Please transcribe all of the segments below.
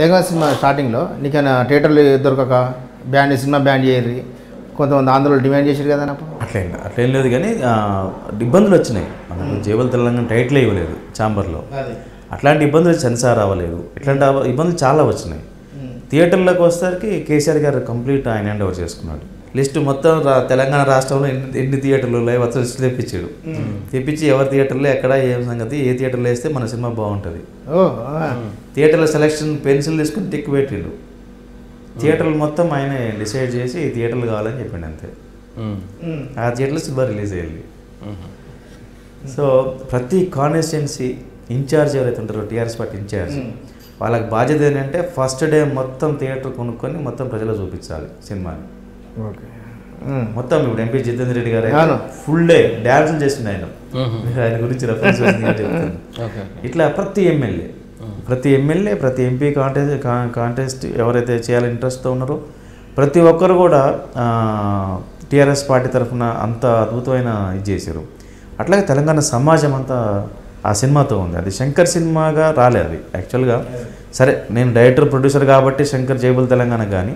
Telangana cinema స్టార్టింగ్లో నీకైనా థియేటర్లు దొరకక బ్యాండ్ సినిమా బ్యాండ్ చేయరు, కొంతమంది ఆంధ్రలో డిమాండ్ చేశారు కదా. అట్లేం లేదు కానీ ఇబ్బందులు వచ్చినాయి. మనం జై బలో తెలంగాణ టైటిల్ ఇవ్వలేదు ఛాంబర్లో, అట్లాంటి ఇబ్బందులు సెన్సార్ అవ్వలేదు, ఇట్లాంటి ఇబ్బందులు చాలా వచ్చినాయి. థియేటర్లకు వచ్చేసరికి కేసీఆర్ గారు కంప్లీట్ ఆయన హ్యాండ్ ఓవర్ చేసుకున్నాడు. లిస్టు మొత్తం తెలంగాణ రాష్ట్రంలో ఎన్ని థియేటర్లు లైవ్ వచ్చి తెప్పించాడు. తెప్పించి ఎవరి థియేటర్లో ఎక్కడ ఏం సంగతి, ఏ థియేటర్లో వేస్తే మన సినిమా బాగుంటుంది, థియేటర్ల సెలెక్షన్ పెన్సిల్ తీసుకుని టిక్ పెట్టిండు. థియేటర్లు మొత్తం ఆయన డిసైడ్ చేసి ఈ థియేటర్లు కావాలని చెప్పాడు. అంతే, ఆ థియేటర్లో సినిమా రిలీజ్ అయ్యింది. సో ప్రతి కాన్స్టిట్యున్సీ ఇన్ఛార్జ్ ఎవరైతే ఉంటారో, టీఆర్ఎస్ పార్టీ ఇన్ఛార్జ్, వాళ్ళకి బాధ్యత ఏంటంటే ఫస్ట్ డే మొత్తం థియేటర్ కొనుక్కొని మొత్తం ప్రజలు చూపించాలి సినిమాని. మొత్తం ఇప్పుడు ఎంపీ జితేందర్ రెడ్డి గారు ఫుల్ డే డ్యాన్సులు చేసిండు. ఆయన గురించి రెఫరెన్స్ చెప్తాను. ఇట్లా ప్రతి ఎమ్మెల్యే ప్రతి ఎంపీ కాంటెస్ట్ ఎవరైతే చేయాలని ఇంట్రెస్ట్తో ఉన్నారో ప్రతి ఒక్కరు కూడా టీఆర్ఎస్ పార్టీ తరఫున అంత అద్భుతమైన ఇది చేశారు. అట్లాగే తెలంగాణ సమాజం అంతా ఆ సినిమాతో ఉంది. అది శంకర్ సినిమాగా రాలేదు. అది యాక్చువల్గా సరే నేను డైరెక్టర్ ప్రొడ్యూసర్ కాబట్టి శంకర్ జై బలో తెలంగాణ కానీ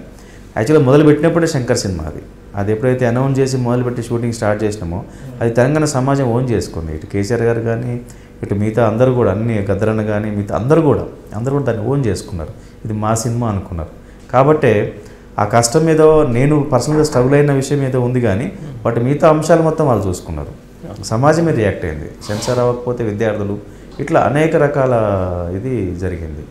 యాక్చువల్గా మొదలుపెట్టినప్పుడే శంకర్ సినిమా అది ఎప్పుడైతే అనౌన్స్ చేసి మొదలుపెట్టి షూటింగ్ స్టార్ట్ చేసినామో అది తెలంగాణ సమాజం ఓన్ చేసుకుంది. ఇటు కేసీఆర్ గారు కానీ ఇటు మిగతా అందరూ కూడా, అన్ని గద్దరన్న కానీ మిగతా అందరూ కూడా దాన్ని ఓన్ చేసుకున్నారు. ఇది మా సినిమా అనుకున్నారు. కాబట్టి ఆ కష్టం ఏదో నేను పర్సనల్గా స్ట్రగుల్ అయిన విషయం ఏదో ఉంది కానీ వాటి మిగతా అంశాలు మొత్తం వాళ్ళు చూసుకున్నారు. సమాజమే రియాక్ట్ అయింది. సెన్సార్ అవ్వకపోతే విద్యార్థులు, ఇట్లా అనేక రకాల ఇది జరిగింది.